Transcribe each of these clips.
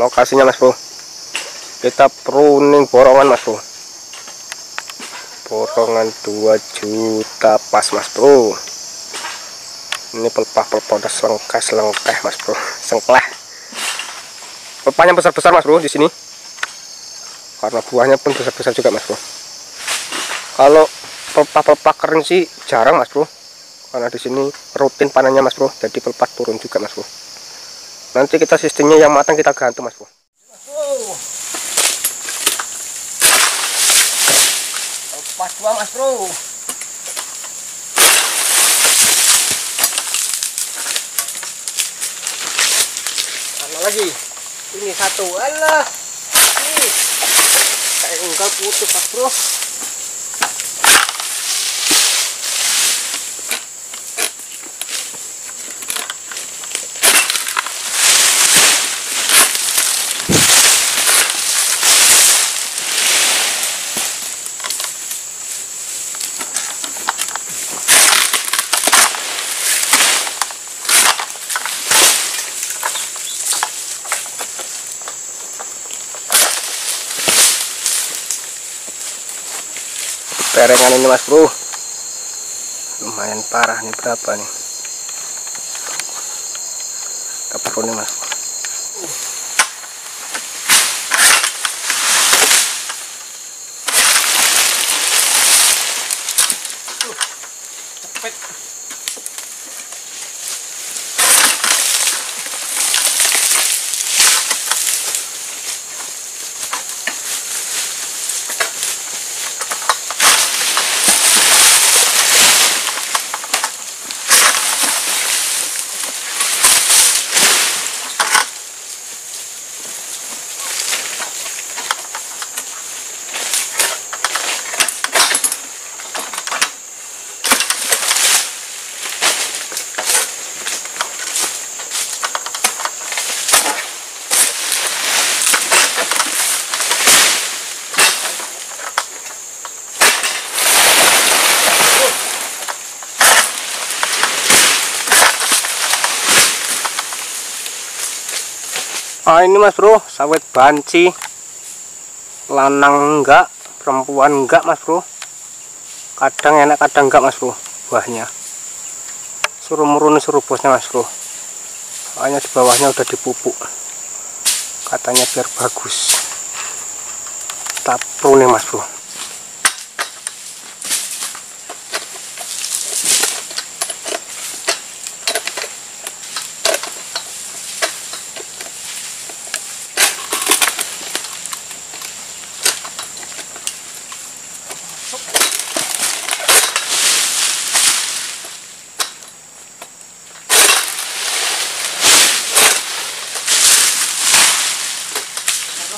lokasinya Mas Bro. Kita pruning borongan Mas Bro. Borongan 2 juta pas Mas Bro. Ini pelepah-pelepah udah selengkeh-selengkeh Mas Bro. Sengklah. Pelepahnya besar-besar Mas Bro di sini. Karena buahnya pun besar-besar juga Mas Bro. Kalau pelepah-pelepah kering sih jarang Mas Bro. Karena di sini rutin panennya Mas Bro, jadi pelepah turun juga Mas Bro. Nanti kita sistemnya yang matang kita gantung Mas Bro. Pelepah dua Mas Bro. Mana lagi? Ini satu. Alah. Ih. Kayak unggal putus Mas Bro. Perengan ini Mas Bro lumayan parah nih, berapa nih keperluannya Mas Bro. Cepet Nah, ini Mas Bro, sawit banci lanang enggak, perempuan enggak Mas Bro. Kadang enak, kadang enggak Mas Bro buahnya. Suruh murun suruh bosnya Mas Bro. Soalnya di bawahnya udah dipupuk. Katanya biar bagus. Kita pruning Mas Bro.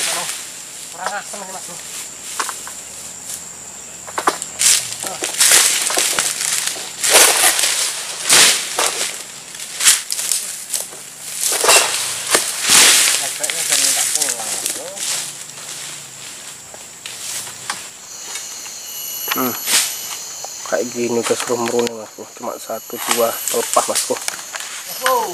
Masuk. Kurang asem ini Mas Bro. Kayaknya udah minta pulang Mas Bro. Kayak gini udah suruh meruning Mas Bro. Cuma 1-2 pelepah Mas Bro. Wow.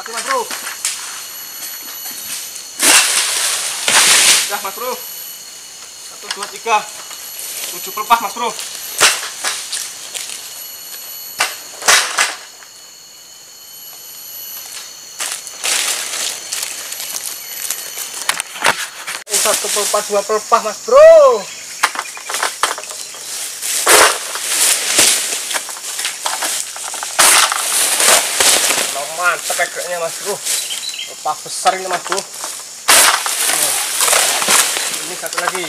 Mati Mas Bro. Dah Mas Bro. 1, 2, 3. 7 pelepah Mas Bro. Satu pelepah, 2 pelepah Mas Bro. Mantap ekornya Mas Bro, pelepah besar ini Mas Bro. Ini satu lagi.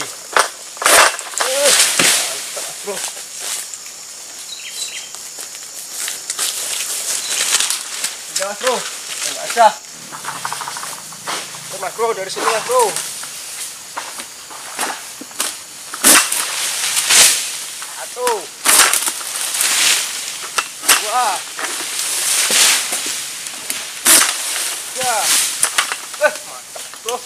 Mantap Mas Bro. Udah Mas Bro, enggak ada. Tuh Mas Bro, dari sini Mas Bro. Satu, 2. Mantap Bro.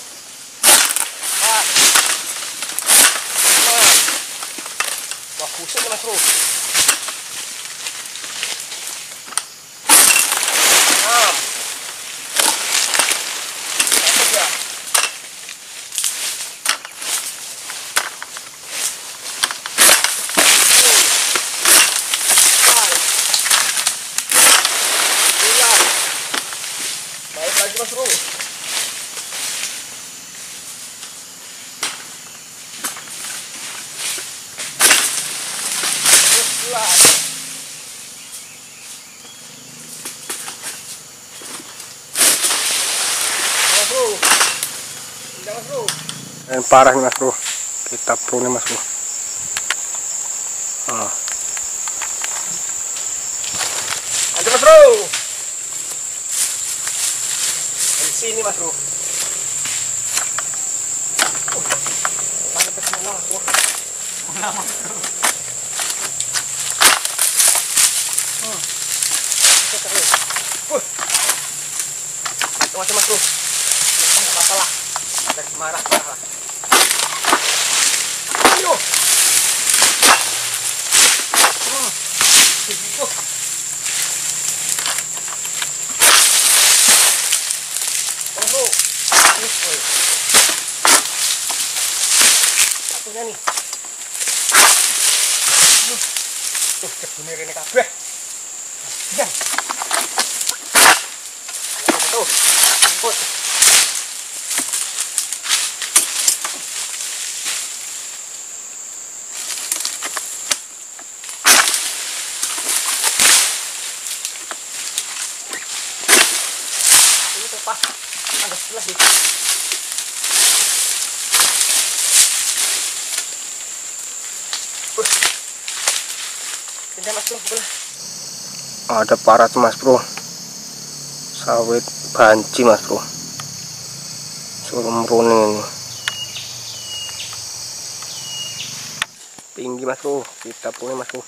4, 5. Wah, kusut Mas Bro. 6. Mantap ya. Mas Bro. Yang parah nih Mas Bro, kita pruning Mas Bro. Ada Mas Bro. Di sini Mas Bro. Mas Bro. Masalah. Marah-marah. Ayo. Satunya nih. Tuh, kebunnya rene kabeh. Ya. Tuh. Tuh. Agak sebelah deh. Ada parah tuh Mas Bro. Sawit banci Mas Bro. Suruh meruning ini. Tinggi Mas Bro, kita punya Mas Bro.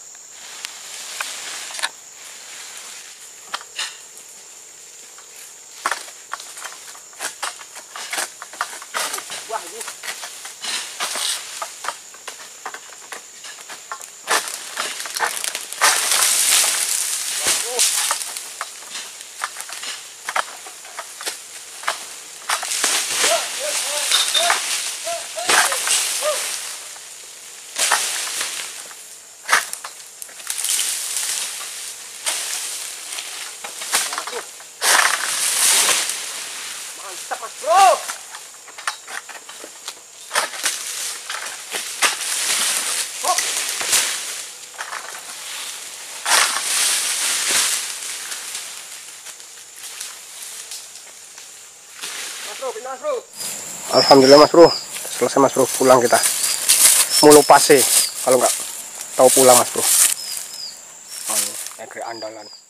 Mantap Mas Bro. Hop. Mas Bro, pindah Mas Bro. Alhamdulillah Mas Bro, selesai Mas Bro, pulang kita. Mulu pase, kalau nggak tahu pulang Mas Bro. Negeri andalan.